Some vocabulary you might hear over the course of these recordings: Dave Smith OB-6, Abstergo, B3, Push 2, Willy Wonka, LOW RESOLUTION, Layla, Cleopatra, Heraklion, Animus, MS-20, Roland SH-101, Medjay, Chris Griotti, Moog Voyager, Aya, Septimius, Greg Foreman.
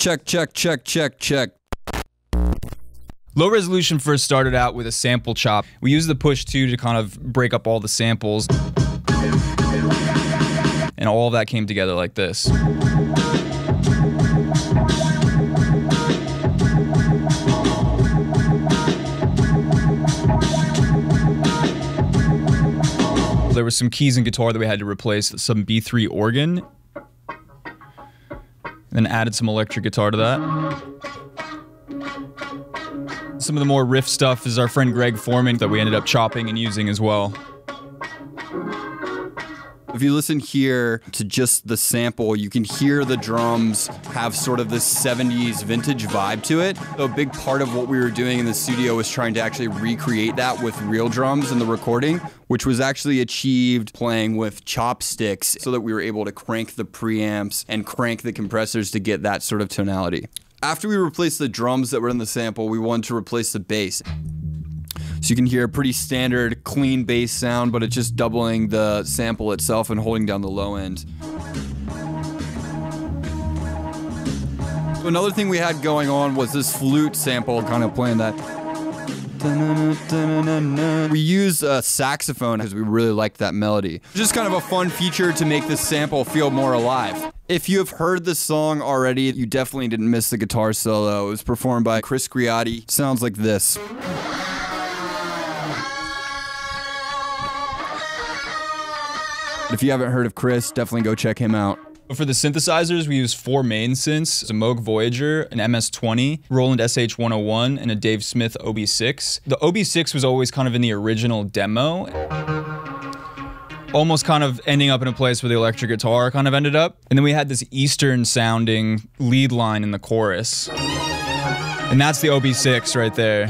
Check, check, check, check, check. Low Resolution first started out with a sample chop. We used the Push 2 to kind of break up all the samples. And all of that came together like this. There were some keys and guitar that we had to replace, some B3 organ, and then added some electric guitar to that. Some of the more riff stuff is our friend Greg Foreman that we ended up chopping and using as well. If you listen here to just the sample, you can hear the drums have sort of this 70s vintage vibe to it. So a big part of what we were doing in the studio was trying to actually recreate that with real drums in the recording, which was actually achieved playing with chopsticks so that we were able to crank the preamps and crank the compressors to get that sort of tonality. After we replaced the drums that were in the sample, we wanted to replace the bass. So you can hear a pretty standard clean bass sound, but it's just doubling the sample itself and holding down the low end. So another thing we had going on was this flute sample, kind of playing that. We used a saxophone because we really liked that melody. Just kind of a fun feature to make this sample feel more alive. If you have heard this song already, you definitely didn't miss the guitar solo. It was performed by Chris Griotti. Sounds like this. If you haven't heard of Chris, definitely go check him out. For the synthesizers, we use four main synths, a Moog Voyager, an MS-20, Roland SH-101, and a Dave Smith OB-6. The OB-6 was always kind of in the original demo, almost kind of ending up in a place where the electric guitar kind of ended up. And then we had this Eastern sounding lead line in the chorus. And that's the OB-6 right there.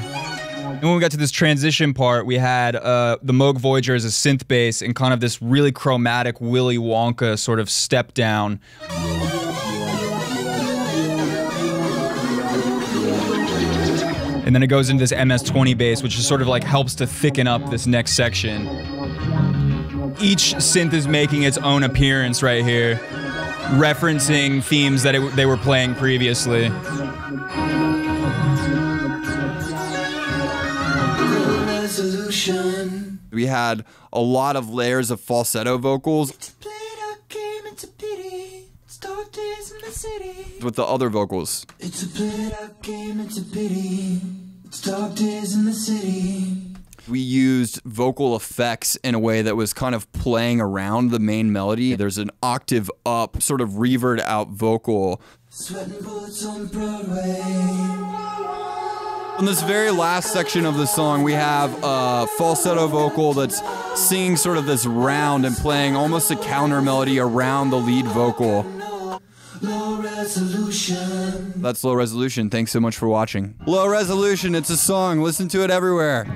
And when we got to this transition part, we had the Moog Voyager as a synth bass and kind of this really chromatic Willy Wonka sort of step down. And then it goes into this MS-20 bass, which is sort of like helps to thicken up this next section. Each synth is making its own appearance right here, referencing themes that they were playing previously. We had a lot of layers of falsetto vocals with the other vocals. It's a played out game, it's a pity. It's dark days in the city. We used vocal effects in a way that was kind of playing around the main melody. There's an octave up, sort of reverbed out vocal. Sweating bullets on Broadway. In this very last section of the song, we have a falsetto vocal that's singing sort of this round and playing almost a counter melody around the lead vocal. Low Resolution. That's Low Resolution. Thanks so much for watching. Low Resolution, it's a song. Listen to it everywhere.